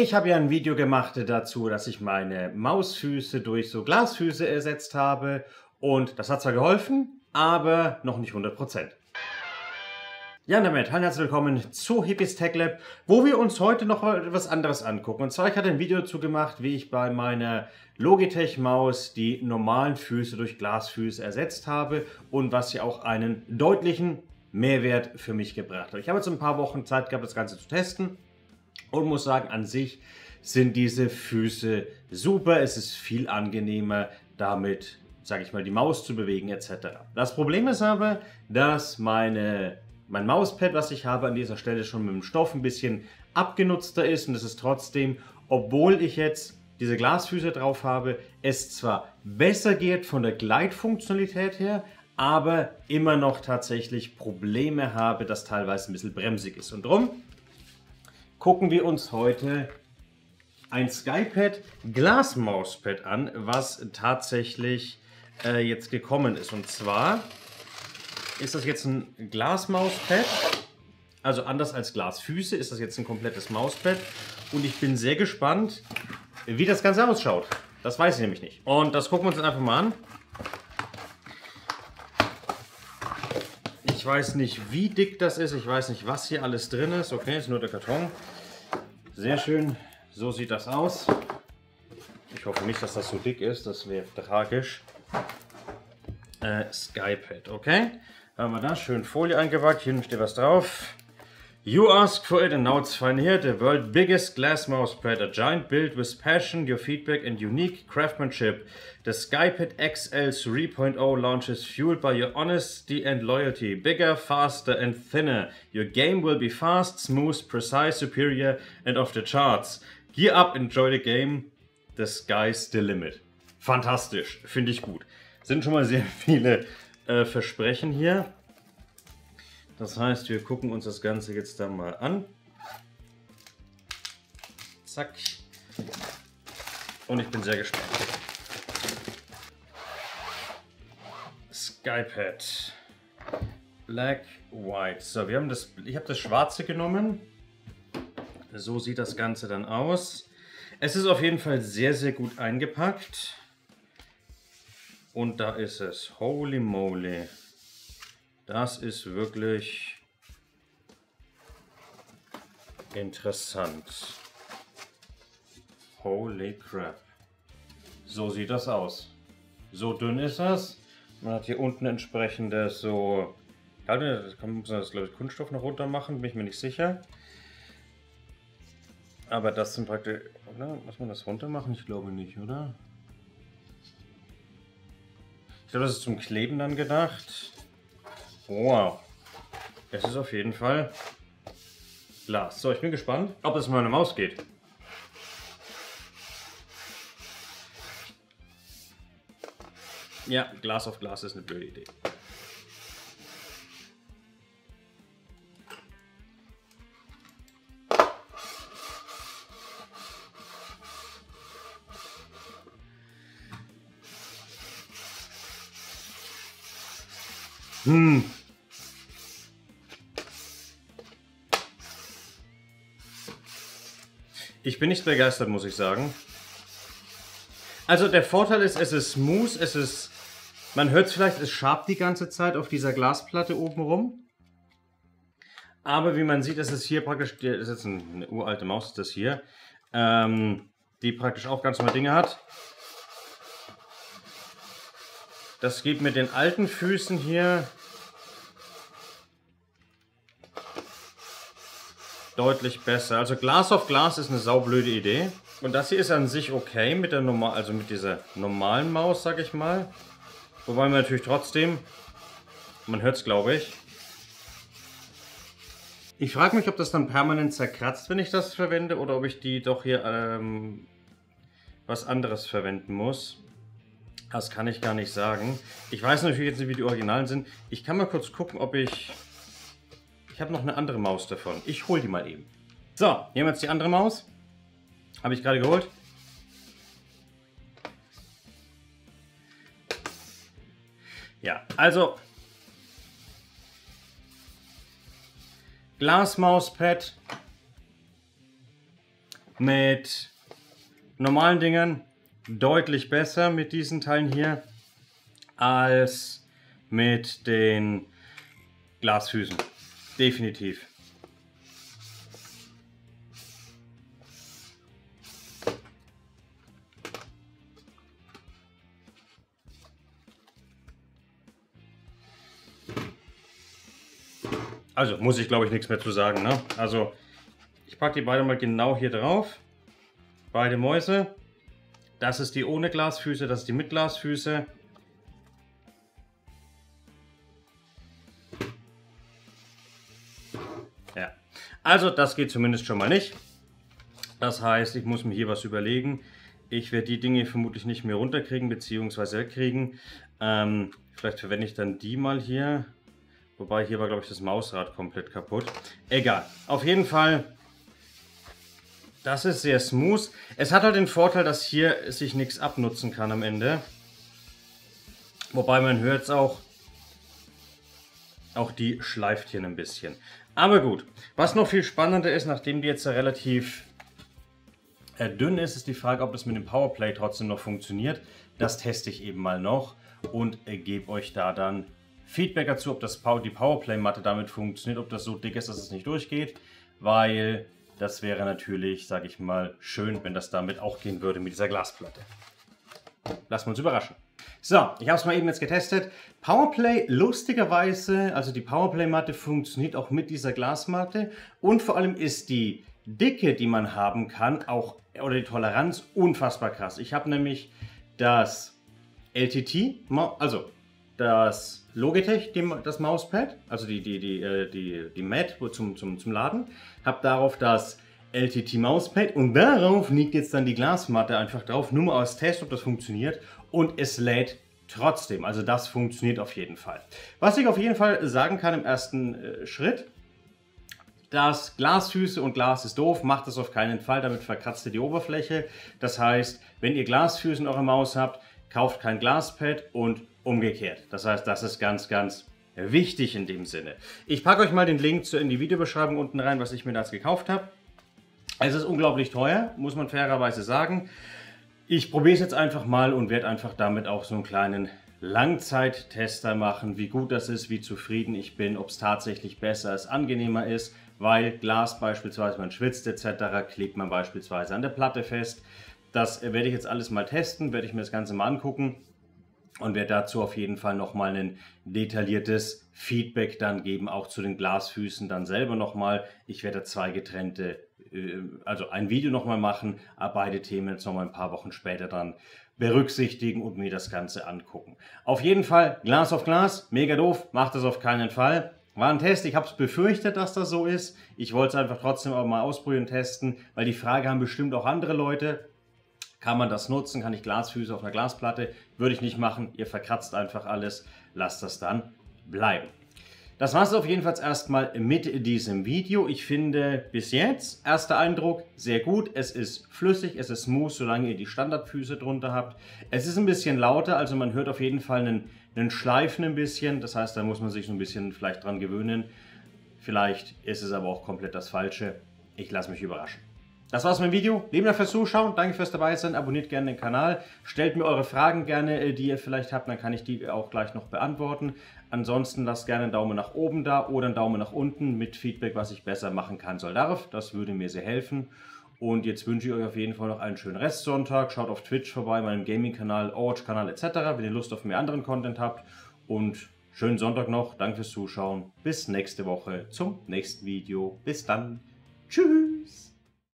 Ich habe ja ein Video gemacht dazu, dass ich meine Mausfüße durch so Glasfüße ersetzt habe und das hat zwar geholfen, aber noch nicht 100%. Ja, und damit herzlich willkommen zu Hippis Tech Lab, wo wir uns heute noch etwas anderes angucken. Und zwar, ich hatte ein Video dazu gemacht, wie ich bei meiner Logitech-Maus die normalen Füße durch Glasfüße ersetzt habe und was ja auch einen deutlichen Mehrwert für mich gebracht hat. Ich habe jetzt ein paar Wochen Zeit gehabt, das Ganze zu testen. Und muss sagen, an sich sind diese Füße super. Es ist viel angenehmer, damit, sage ich mal, die Maus zu bewegen etc. Das Problem ist aber, dass mein Mauspad, was ich habe, an dieser Stelle schon mit dem Stoff ein bisschen abgenutzter ist. Und es ist trotzdem, obwohl ich jetzt diese Glasfüße drauf habe, es zwar besser geht von der Gleitfunktionalität her, aber immer noch tatsächlich Probleme habe, dass teilweise ein bisschen bremsig ist. Und drum gucken wir uns heute ein SkyPad Glasmauspad an, was tatsächlich jetzt gekommen ist. Und zwar ist das jetzt ein Glasmauspad, also anders als Glasfüße ist das jetzt ein komplettes Mauspad. Und ich bin sehr gespannt, wie das Ganze ausschaut. Das weiß ich nämlich nicht. Und das gucken wir uns dann einfach mal an. Ich weiß nicht, wie dick das ist. Ich weiß nicht, was hier alles drin ist. Okay, ist nur der Karton. Sehr schön. So sieht das aus. Ich hoffe nicht, dass das so dick ist. Das wäre tragisch. SkyPad, okay. Haben wir da schön Folie eingepackt. Hier steht was drauf. You ask for it and now it's fine here. The world's biggest glass mousepad. A giant build with passion, your feedback and unique craftsmanship. The SkyPad XL 3.0 launch is fueled by your honesty and loyalty. Bigger, faster and thinner. Your game will be fast, smooth, precise, superior and off the charts. Gear up, enjoy the game. The sky's the limit. Fantastisch, finde ich gut. Sind schon mal sehr viele Versprechen hier. Das heißt, wir gucken uns das Ganze jetzt dann mal an. Zack. Und ich bin sehr gespannt. SkyPad. Black, White. So, wir haben ich habe das Schwarze genommen. So sieht das Ganze dann aus. Es ist auf jeden Fall sehr, sehr gut eingepackt. Und da ist es. Holy moly. Das ist wirklich interessant. Holy crap. So sieht das aus. So dünn ist das. Man hat hier unten entsprechendes so... Muss man das, glaube ich, Kunststoff noch runter machen, bin ich mir nicht sicher. Aber das sind praktisch... Oder? Muss man das runter machen? Ich glaube nicht, oder? Ich glaube, das ist zum Kleben dann gedacht. Wow, es ist auf jeden Fall Glas. So, ich bin gespannt, ob es mit meiner Maus geht. Ja, Glas auf Glas ist eine blöde Idee. Hm. Ich bin nicht begeistert, muss ich sagen. Also der Vorteil ist, es ist smooth, es ist... Man hört es vielleicht, es schabt die ganze Zeit auf dieser Glasplatte oben rum. Aber wie man sieht, ist es hier praktisch... Das ist jetzt eine uralte Maus, das hier. Die praktisch auch ganz normale Dinge hat. Das geht mit den alten Füßen hier deutlich besser. Also Glas auf Glas ist eine saublöde Idee. Und das hier ist an sich okay mit der dieser normalen Maus, sag ich mal. Wobei man natürlich trotzdem, man hört es, glaube ich. Ich frage mich, ob das dann permanent zerkratzt, wenn ich das verwende, oder ob ich die doch hier was anderes verwenden muss. Das kann ich gar nicht sagen. Ich weiß natürlich jetzt nicht, wie die Originalen sind. Ich kann mal kurz gucken, ob ich... Ich habe noch eine andere Maus davon. Ich hole die mal eben. So, hier haben wir jetzt die andere Maus. Habe ich gerade geholt. Ja, also... Glasmauspad. mit normalen Dingen deutlich besser mit diesen Teilen hier als mit den Glasfüßen. Definitiv. Also muss ich, glaube ich, nichts mehr zu sagen, ne? Also ich packe die beide mal genau hier drauf. Beide Mäuse. Das ist die ohne Glasfüße, das ist die mit Glasfüße. Ja, also das geht zumindest schon mal nicht. Das heißt, ich muss mir hier was überlegen. Ich werde die Dinge vermutlich nicht mehr runterkriegen, beziehungsweise kriegen. Vielleicht verwende ich dann die mal hier. Wobei hier war, glaube ich, das Mausrad komplett kaputt. Egal. Auf jeden Fall, das ist sehr smooth. Es hat halt den Vorteil, dass hier sich nichts abnutzen kann am Ende. Wobei man hört es auch die schleift hier ein bisschen. Aber gut. Was noch viel spannender ist, nachdem die jetzt relativ dünn ist, ist die Frage, ob das mit dem Powerplay trotzdem noch funktioniert. Das teste ich eben mal noch und gebe euch da dann Feedback dazu, ob das die Powerplay-Matte damit funktioniert, ob das so dick ist, dass es nicht durchgeht, weil das wäre natürlich, sage ich mal, schön, wenn das damit auch gehen würde mit dieser Glasplatte. Lassen wir uns überraschen. So, ich habe es mal eben jetzt getestet. Powerplay, lustigerweise, also die Powerplay-Matte funktioniert auch mit dieser Glasmatte und vor allem ist die Dicke, die man haben kann, auch oder die Toleranz unfassbar krass. Ich habe nämlich das LTT, also das Logitech, das Mauspad, also die Mat zum Laden, habe darauf das LTT Mauspad und darauf liegt jetzt dann die Glasmatte einfach drauf, nur mal als Test, ob das funktioniert und es lädt trotzdem, also das funktioniert auf jeden Fall. Was ich auf jeden Fall sagen kann im ersten Schritt, das Glasfüße und Glas ist doof, macht das auf keinen Fall, damit verkratzt ihr die Oberfläche. Das heißt, wenn ihr Glasfüße in eurer Maus habt, kauft kein Glaspad und umgekehrt. Das heißt, das ist ganz, ganz wichtig in dem Sinne. Ich packe euch mal den Link in die Videobeschreibung unten rein, was ich mir das gekauft habe. Es ist unglaublich teuer, muss man fairerweise sagen. Ich probiere es jetzt einfach mal und werde einfach damit auch so einen kleinen Langzeittester machen, wie gut das ist, wie zufrieden ich bin, ob es tatsächlich besser ist, angenehmer ist, weil Glas beispielsweise, man schwitzt etc., klebt man beispielsweise an der Platte fest. Das werde ich jetzt alles mal testen, werde ich mir das Ganze mal angucken. Und werde dazu auf jeden Fall nochmal ein detailliertes Feedback dann geben, auch zu den Glasfüßen dann selber nochmal. Ich werde zwei getrennte, also ein Video nochmal machen, beide Themen jetzt nochmal ein paar Wochen später dann berücksichtigen und mir das Ganze angucken. Auf jeden Fall Glas auf Glas, mega doof, macht das auf keinen Fall. War ein Test, ich habe es befürchtet, dass das so ist. Ich wollte es einfach trotzdem auch mal ausprobieren und testen, weil die Frage haben bestimmt auch andere Leute. Kann man das nutzen? Kann ich Glasfüße auf einer Glasplatte? Würde ich nicht machen. Ihr verkratzt einfach alles. Lasst das dann bleiben. Das war es auf jeden Fall erstmal mit diesem Video. Ich finde bis jetzt, erster Eindruck, sehr gut. Es ist flüssig, es ist smooth, solange ihr die Standardfüße drunter habt. Es ist ein bisschen lauter, also man hört auf jeden Fall einen Schleifen ein bisschen. Das heißt, da muss man sich so ein bisschen vielleicht dran gewöhnen. Vielleicht ist es aber auch komplett das Falsche. Ich lasse mich überraschen. Das war's mit dem Video. Lieben Dank fürs Zuschauen, danke fürs dabei sein, abonniert gerne den Kanal, stellt mir eure Fragen gerne, die ihr vielleicht habt, dann kann ich die auch gleich noch beantworten. Ansonsten lasst gerne einen Daumen nach oben da oder einen Daumen nach unten mit Feedback, was ich besser machen kann, soll, darf. Das würde mir sehr helfen. Und jetzt wünsche ich euch auf jeden Fall noch einen schönen Restsonntag. Schaut auf Twitch vorbei, meinem Gaming-Kanal, Overwatch-Kanal etc., wenn ihr Lust auf mehr anderen Content habt. Und schönen Sonntag noch, danke fürs Zuschauen. Bis nächste Woche zum nächsten Video. Bis dann. Tschüss.